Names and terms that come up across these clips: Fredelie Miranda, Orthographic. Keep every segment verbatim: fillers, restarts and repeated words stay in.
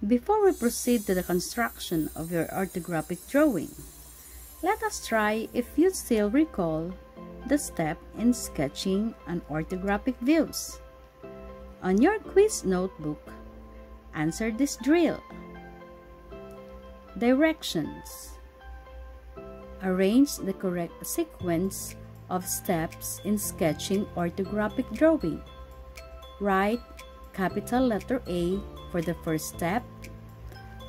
Before we proceed to the construction of your orthographic drawing, let us try if you still recall the step in sketching and orthographic views. On your quiz notebook, answer this drill. Directions. Arrange the correct sequence of steps in sketching orthographic drawing. Write capital letter A for the first step,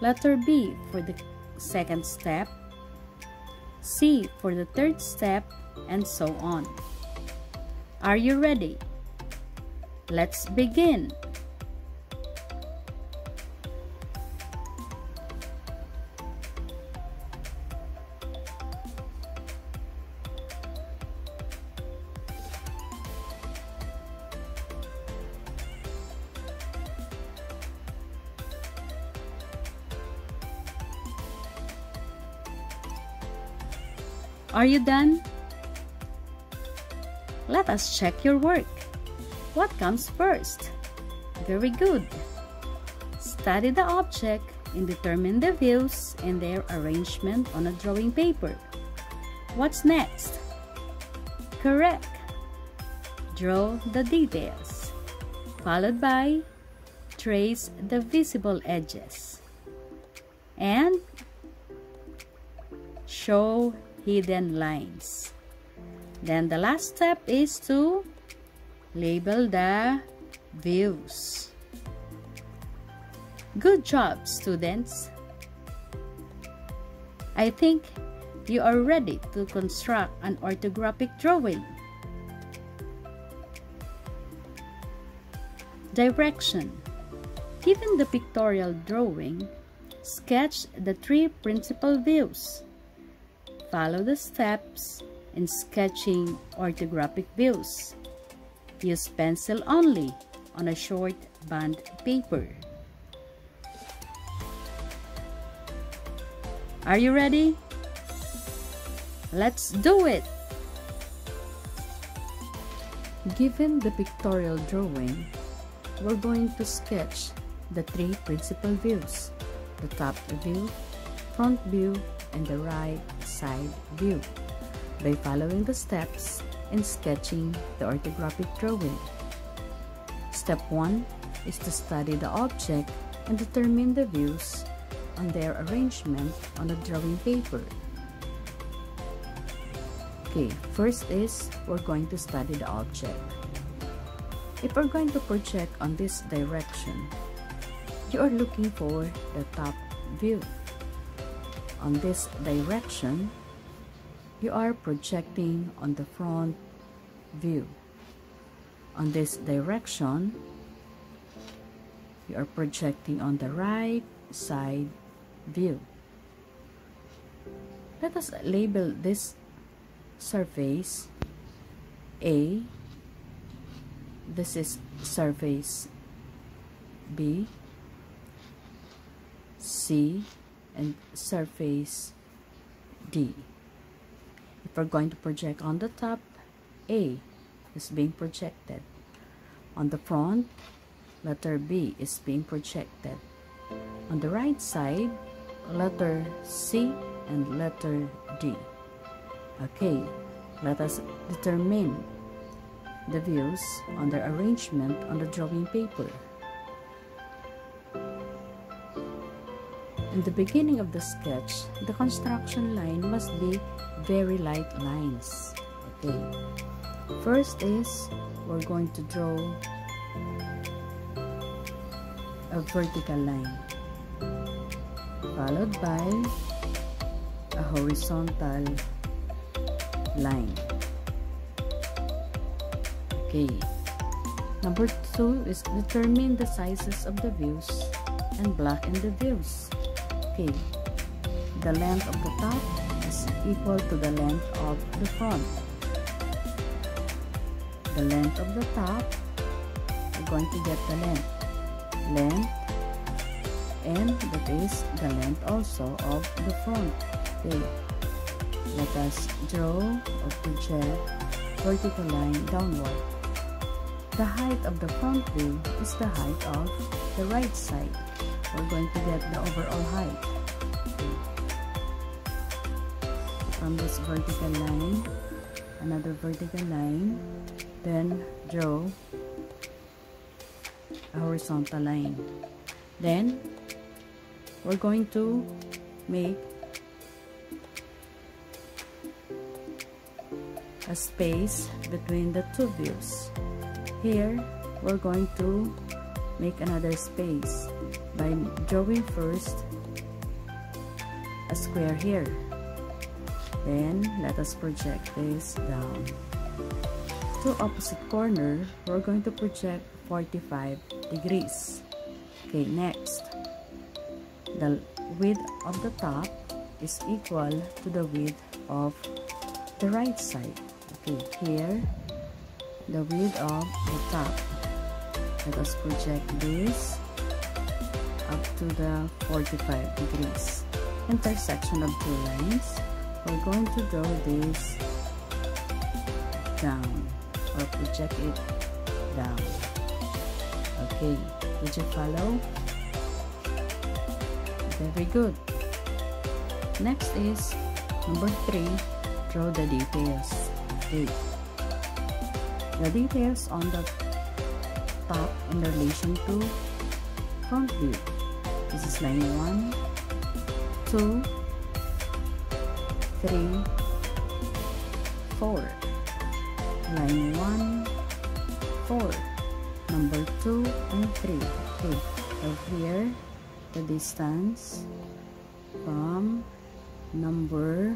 letter B for the second step, C for the third step, and so on. Are you ready? Let's begin! Are you done? Let us check your work. What comes first? Very good. Study the object and determine the views and their arrangement on a drawing paper. What's next? Correct. Draw the details, followed by trace the visible edges, and show hidden lines. Then the last step is to label the views. Good job, students! I think you are ready to construct an orthographic drawing. Direction. Given the pictorial drawing, sketch the three principal views. Follow the steps in sketching orthographic views. Use pencil only on a short band paper. Are you ready? Let's do it! Given the pictorial drawing, we're going to sketch the three principal views: the top view, front view, and the right side view, by following the steps in sketching the orthographic drawing. Step one is to study the object and determine the views on their arrangement on a drawing paper. Okay, first is we're going to study the object. If we're going to project on this direction, you are looking for the top view. On this direction, you are projecting on the front view. On this direction, you are projecting on the right side view. Let us label this surface A. This is surface B, C, and surface D. If we're going to project on the top, A is being projected. On the front, letter B is being projected. On the right side, letter C and letter D. Okay, let us determine the views on their arrangement on the drawing paper. In the beginning of the sketch, the construction line must be very light lines. Okay. First is, we're going to draw a vertical line, followed by a horizontal line. Okay. Number two is determine the sizes of the views and blacken the views. Okay, the length of the top is equal to the length of the front. The length of the top, we're going to get the length. Length, and that is the length also of the front. Okay, let us draw or project vertical line downward. The height of the front view is the height of the right side. we're going to get the overall height from this vertical line, another vertical line, then draw a horizontal line. Then we're going to make a space between the two views. Here we're going to make another space by drawing first a square here. Then let us project this down. To opposite corner, we're going to project forty-five degrees. Okay, next, the width of the top is equal to the width of the right side. Okay, here, the width of the top. Let us project this up to the forty-five degrees. Intersection of two lines. We're going to draw this down or project it down. Okay, did you follow? Very good. Next is number three, draw the details. Okay. The details on the top in relation to front view. This is line one, two, three, four. Line one, four, number two and three. Okay, so here the distance from number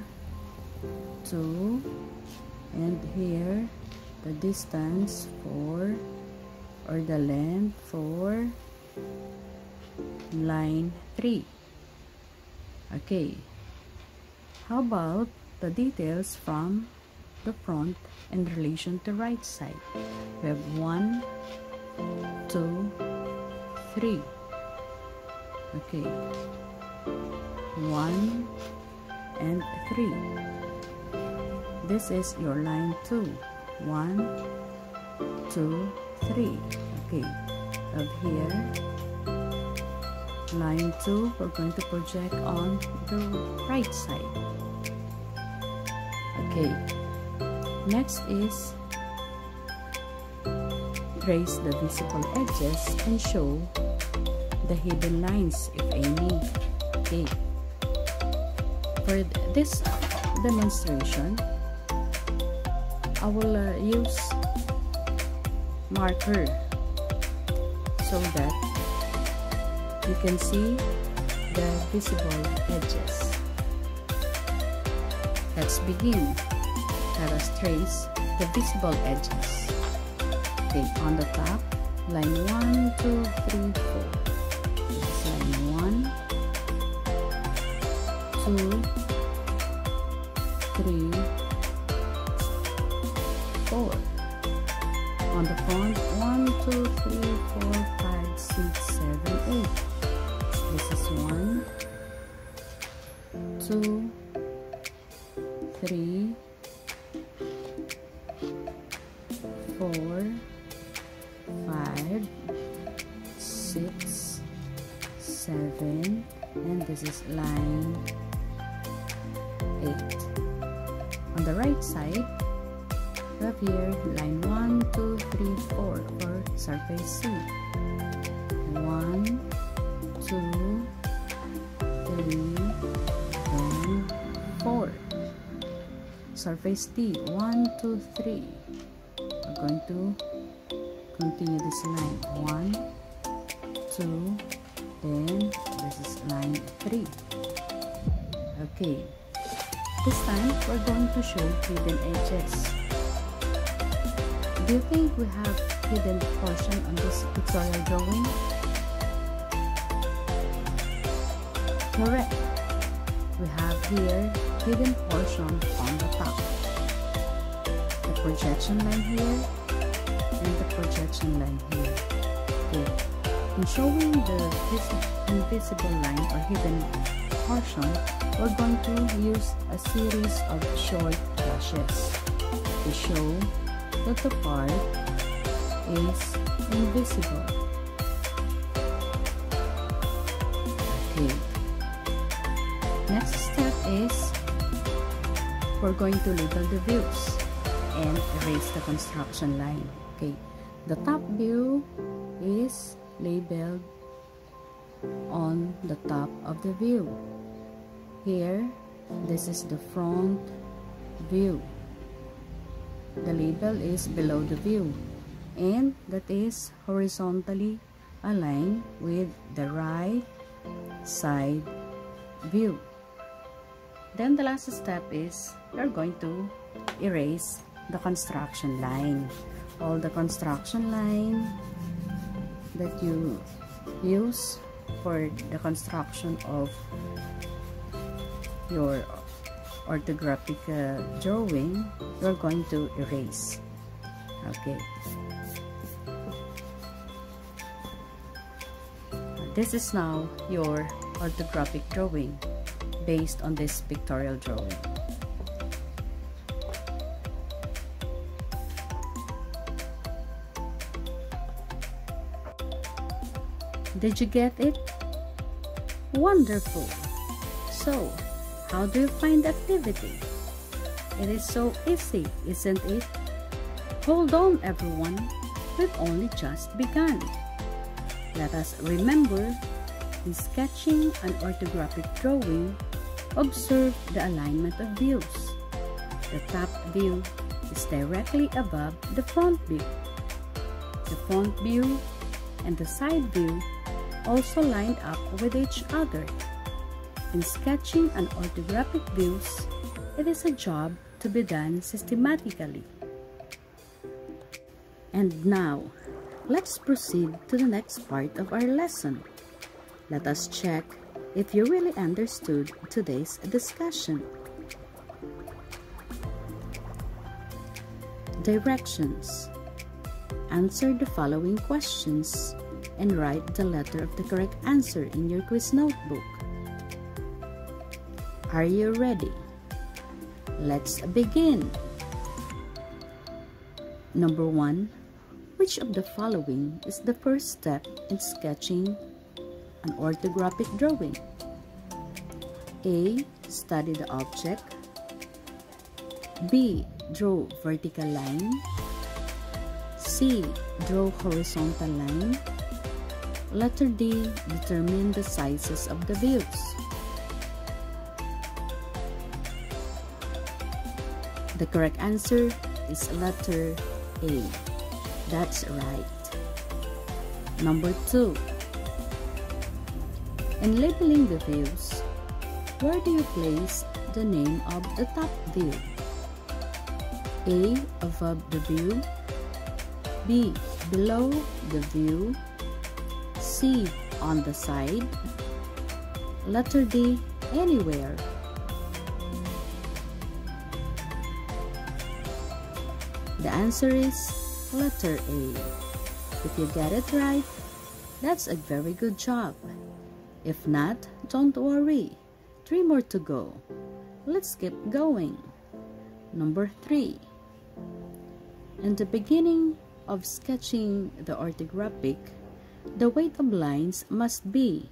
two, and here the distance for or the length for line three. Okay, how about the details from the front in relation to right side? We have one, two, three. Okay, one and three. This is your line two. One, two, three. Okay, up here, line two, we're going to project on the right side. Okay, next is trace the visible edges and show the hidden lines, if any. Okay, for this demonstration, I will uh, use marker so that you can see the visible edges. Let's begin. Let us trace the visible edges. Okay, on the top, line one, two, three, four. Line one, two, three, four. On the front, one, two, three, four, five, six, seven, eight. This is one, two, three, four, five, six, seven, and this is line eight. On the right side, we have here line one, two, three, four, or surface C. one, two, three, and four. Surface D, one, two, three. We're going to continue this line. one, two, then this is line three. Okay. This time, we're going to show hidden edges. Do you think we have hidden portion on this pictorial drawing? Correct. We have here hidden portion on the top. The projection line here and the projection line here. Here. In showing the invisible line or hidden portion, we're going to use a series of short brushes to show that the part is invisible. heel. Next step is we're going to label the views and erase the construction line. Okay, the top view is labeled on the top of the view. Here, this is the front view. The label is below the view, and that is horizontally aligned with the right side view. Then the last step is you're going to erase the construction line. All the construction line that you use for the construction of your orthographic uh, drawing, you're going to erase. Okay. This is now your orthographic drawing based on this pictorial drawing. Did you get it? Wonderful! So, how do you find activity? It is so easy, isn't it? Hold on, everyone. We've only just begun. Let us remember, in sketching an orthographic drawing, observe the alignment of views. The top view is directly above the front view. The front view and the side view also lined up with each other. In sketching an orthographic views, it is a job to be done systematically. And now, let's proceed to the next part of our lesson. Let us check if you really understood today's discussion. Directions. Answer the following questions and write the letter of the correct answer in your quiz notebook. Are you ready? Let's begin! Number one. Which of the following is the first step in sketching an orthographic drawing? A. Study the object. B. Draw vertical line. C. Draw horizontal line. Letter D. Determine the sizes of the views. The correct answer is letter A. That's right. Number two. In labeling the views, where do you place the name of the top view? A. Above the view. B. Below the view. C. On the side. Letter D. Anywhere. The answer is letter A. If you get it right, that's a very good job. If not, don't worry. Three more to go. Let's keep going. Number three. In the beginning of sketching the orthographic, the weight of lines must be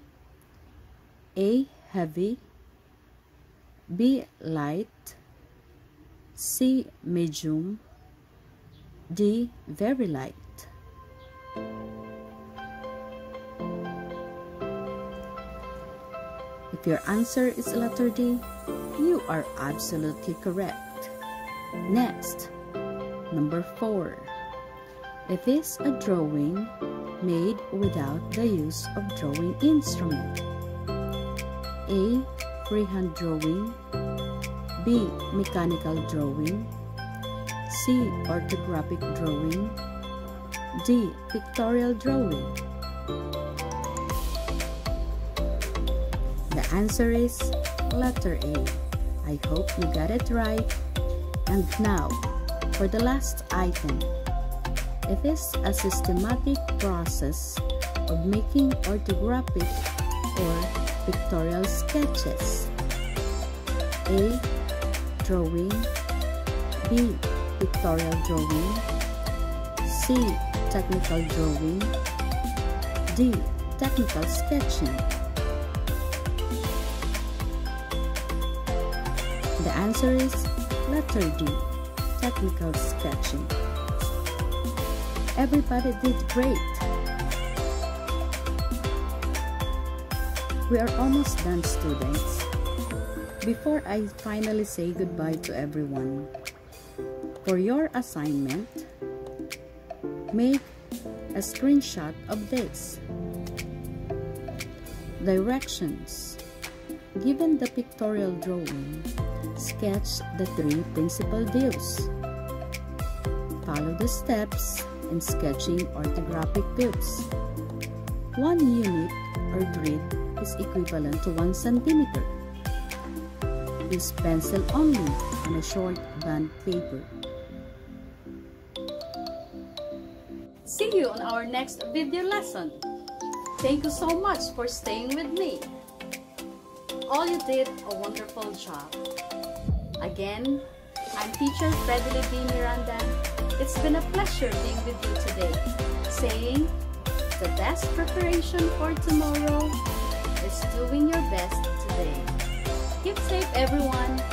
A. Heavy, B. Light, C. Medium, D. Very light. If your answer is letter D, you are absolutely correct. Next, number four. It is a drawing made without the use of drawing instrument. A. Freehand drawing. B. Mechanical drawing. C. Orthographic drawing. D. Pictorial drawing. The answer is letter A. I hope you got it right. And now, for the last item. It is a systematic process of making orthographic or pictorial sketches. A. Drawing. B. Pictorial drawing. C. Technical drawing. D. Technical sketching. The answer is letter D, technical sketching. Everybody did great. We are almost done, students. Before I finally say goodbye to everyone, for your assignment, make a screenshot of this. Directions. Given the pictorial drawing, sketch the three principal views. Follow the steps in sketching orthographic views. One unit or grid is equivalent to one centimeter. Use pencil only on a short band paper. See you on our next video lesson. Thank you so much for staying with me. All you did a wonderful job. Again, I'm teacher Fredelie Miranda. It's been a pleasure being with you today. Saying the best preparation for tomorrow is doing your best today. Keep safe, everyone.